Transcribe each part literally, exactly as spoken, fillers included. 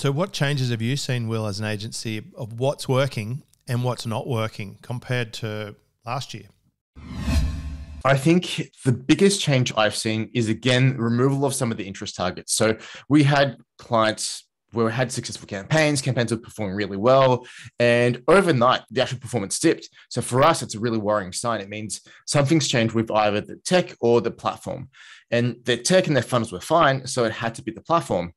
So what changes have you seen, Will, as an agency of what's working and what's not working compared to last year? I think the biggest change I've seen is, again, removal of some of the interest targets. So we had clients where we had successful campaigns, campaigns were performing really well, and overnight, the actual performance dipped. So for us, it's a really worrying sign. It means something's changed with either the tech or the platform. And the tech and their funnels were fine, so it had to be the platform.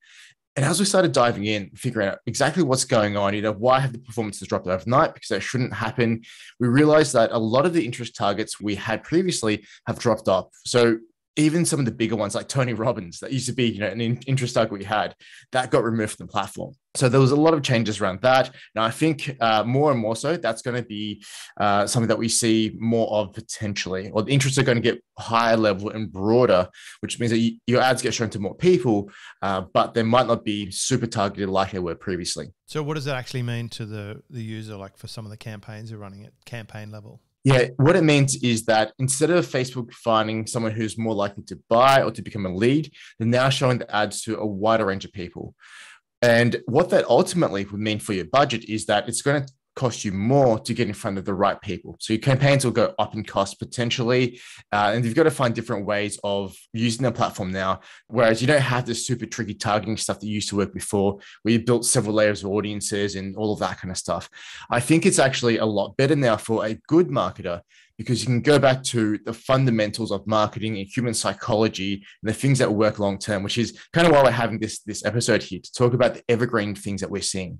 And as we started diving in, figuring out exactly what's going on, you know, why have the performances dropped overnight? Because that shouldn't happen. We realized that a lot of the interest targets we had previously have dropped up. So even some of the bigger ones like Tony Robbins, that used to be, you know, an interest target we had, that got removed from the platform. So there was a lot of changes around that. And I think uh, more and more so, that's going to be uh, something that we see more of potentially, or the interests are going to get higher level and broader, which means that you, your ads get shown to more people, uh, but they might not be super targeted like they were previously. So what does that actually mean to the, the user, like for some of the campaigns you're running at campaign level? Yeah, what it means is that instead of Facebook finding someone who's more likely to buy or to become a lead, they're now showing the ads to a wider range of people. And what that ultimately would mean for your budget is that it's going to cost you more to get in front of the right people. So your campaigns will go up in cost potentially, uh, and you've got to find different ways of using the platform now, whereas you don't have this super tricky targeting stuff that used to work before, where you built several layers of audiences and all of that kind of stuff. I think it's actually a lot better now for a good marketer, because you can go back to the fundamentals of marketing and human psychology and the things that work long-term, which is kind of why we're having this, this episode here, to talk about the evergreen things that we're seeing.